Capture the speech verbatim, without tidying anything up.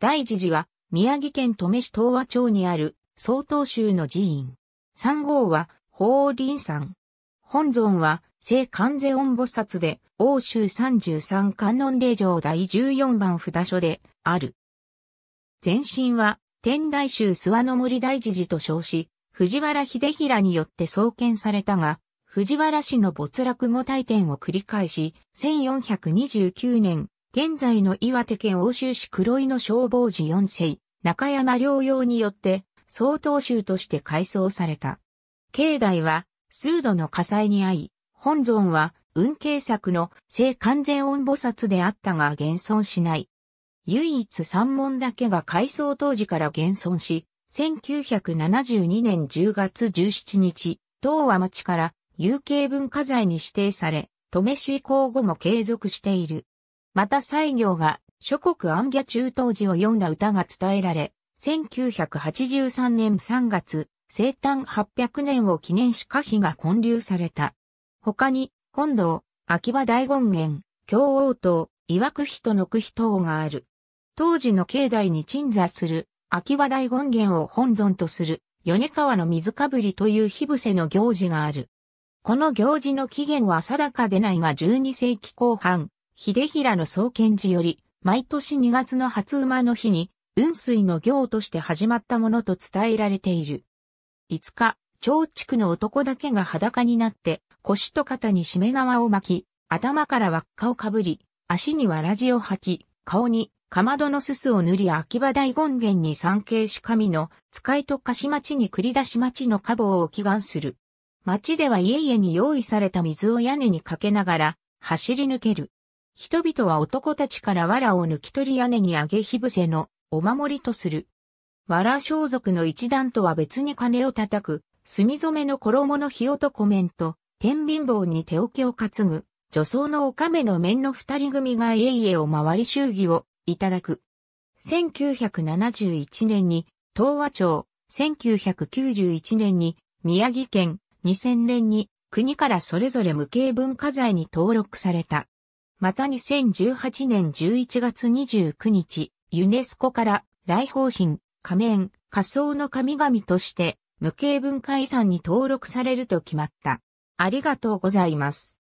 大慈寺は、宮城県登米市東和町にある、曹洞宗の寺院。山号は、法輪山。本尊は、聖観世音菩薩で、奥州三十三観音霊場第十四番札所で、ある。前身は、天台宗諏訪の森大慈寺と称し、藤原秀衡によって創建されたが、藤原氏の没落後退転を繰り返し、せんよんひゃくにじゅうきゅうねん、現在の岩手県奥州市黒井の消防寺よんせい、中山良陽によって、曹洞宗として改装された。境内は、数度の火災に遭い、本尊は、運慶作の聖観世音菩薩であったが現存しない。唯一山門だけが改装当時から現存し、せんきゅうひゃくななじゅうにねんじゅうがつじゅうしちにち、東和町から有形文化財に指定され、登米市移行後も継続している。また西行が諸国行脚中東寺を詠んだ歌が伝えられ、せんきゅうひゃくはちじゅうさんねんさんがつ、生誕はっぴゃくねんを記念し歌碑が建立された。他に、本堂、秋葉大権現、京王塔、岩久碑と野久碑等がある。当時の境内に鎮座する、秋葉大権現を本尊とする、米川の水かぶりという火伏せの行事がある。この行事の起源は定かでないがじゅうにせいきこうはん、秀衡の創建時より、毎年にがつの初午の日に、雲水の行として始まったものと伝えられている。いつか、長竹の男だけが裸になって、腰と肩にしめ縄を巻き、頭から輪っかをかぶり、足にわらじを履き、顔にかまどのすすを塗り秋葉大権現に参詣し神の使いと貸し町に繰り出し町の家坊を祈願する。町では家々に用意された水を屋根にかけながら走り抜ける。人々は男たちから藁を抜き取り屋根に上げ火伏せのお守りとする。藁装束の一段とは別に鐘を叩く、墨染めの衣の火男面と、天秤棒に手桶を担ぐ、女装のおかめの面の二人組が家々を回り祝儀をいただく。せんきゅうひゃくななじゅういちねんに東和町、せんきゅうひゃくきゅうじゅういちねんに宮城県、にせんねんに国からそれぞれ無形文化財に登録された。またにせんじゅうはちねんじゅういちがつにじゅうくにち、ユネスコから来訪神、仮面、仮装の神々として無形文化遺産に登録されると決まった。ありがとうございます。